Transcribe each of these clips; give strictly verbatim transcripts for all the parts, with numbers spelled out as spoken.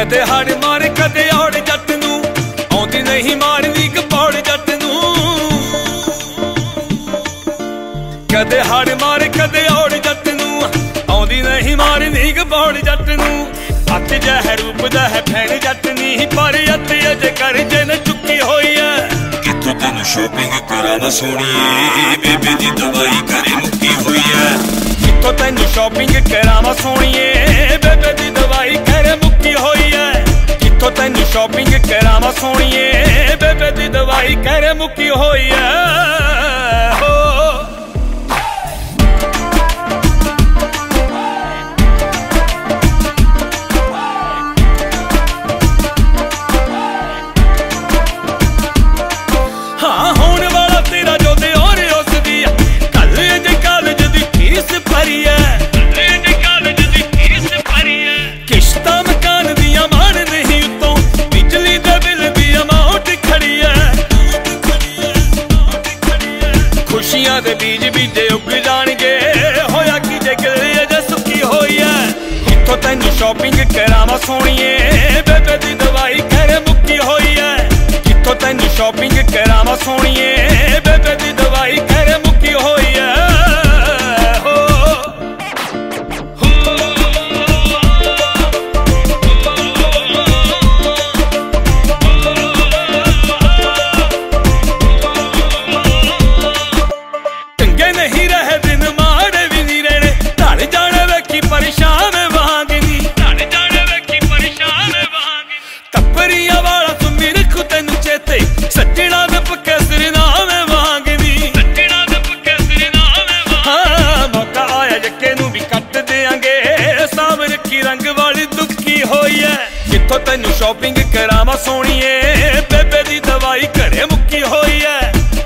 ਕਦੇ ਹੜ ਮਾਰ ਕਦੇ ਔੜ ਜੱਟ ਨੂੰ ਆਉਂਦੀ ਨਹੀਂ ਮਾਰਦੀ ਕਪੌੜ ਜੱਟ ਨੂੰ ਕਦੇ ਹੜ ਮਾਰ ਕਦੇ ਔੜ ਜੱਟ ਨੂੰ ਆਉਂਦੀ ਨਹੀਂ ਮਾਰਦੀ ਕਪੌੜ ਜੱਟ ਨੂੰ ਅੱਤ ਜਹ ਰੂਪ ਦਾ ਹੈ ਫੈਣ ਜੱਟ ਨਹੀਂ ਪਰ ਅੱਤ ਅਜ ਕਰ ਜਨ ਚੁੱਕੀ ਹੋਈ ਐ ਕਿੱਥੋਂ ਤੈਨੂੰ ਸ਼ੋਪਿੰਗ ਕਰਾਣਾ ਸੋਣੀਏ ਬੇਬੇ ਦੀ ਦਵਾਈ ਘਰੇ ਮੁੱਕੀ ਹੋਈ ਐ ਕਿੱਥੋਂ ਤੈਨੂੰ ਸ਼ੋਪਿੰਗ ਕਰਾਵਾ ਸੋਣੀਏ ਬੇਬੇ ਦੀ ਦਵਾਈ ਘਰੇ ਮੁੱਕੀ ਹੋਈ ਐ ਕਿੱਥੋਂ ਤੈਨੂੰ ਸ਼ੋਪਿੰਗ ਕਰਾਵਾ ਸੋਣੀਏ ਬੇਬੇ ਦੀ ਦਵਾਈ ਘਰੇ ਮੁੱਕੀ ਹੋਈ ਐ ਦੇ ਬੀਜ ਬੀਜੇ ਉੱਗ ਜਾਣਗੇ ਹੋਇਆ ਕੀ ਜੇ ਗਿੱਲੀ ਅਜੇ ਸੁੱਕੀ ਹੋਈ ਐ ਕਿੱਥੋਂ ਤੈਨੂੰ ਸ਼ੋਪਿੰਗ ਕਰਾਵਾ ਸੋਣੀਏ ਬੇਬੇ ਦੀ ਦਵਾਈ ਘਰੇ ਮੁੱਕੀ ਹੋਈ ਐ ਕਿੱਥੋਂ ਤੈਨੂੰ ਸ਼ੋਪਿੰਗ ਕਰਾਵਾ ਸੋਣੀਏ ਬੇਬੇ ਦੀ ਦਵਾਈ ਘਰੇ ਮੁੱਕੀ ਹੋਈ ਐ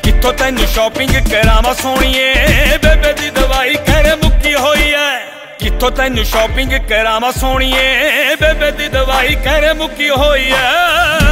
ਕਿੱਥੋਂ ਤੈਨੂੰ ਸ਼ੋਪਿੰਗ ਕਰਾਵਾ ਸੋਣੀਏ ਬੇਬੇ ਦੀ ਦਵਾਈ ਘਰੇ ਮੁੱਕੀ ਹੋਈ ਐ ਕਿੱਥੋਂ ਤੈਨੂੰ ਸ਼ੋਪਿੰਗ ਕਰਾਵਾ ਸੋਣੀਏ ਬੇਬੇ ਦੀ ਦਵਾਈ ਘਰੇ ਮੁੱਕੀ ਹੋਈ ਐ ਕਿੱਥੋਂ ਤੈਨੂੰ ਸ਼ੋਪਿੰਗ ਕਰਾਵਾ ਸੋਣੀਏ ਬੇਬੇ ਦੀ ਦਵਾਈ ਘਰੇ ਮੁੱਕੀ ਹੋਈ ਐ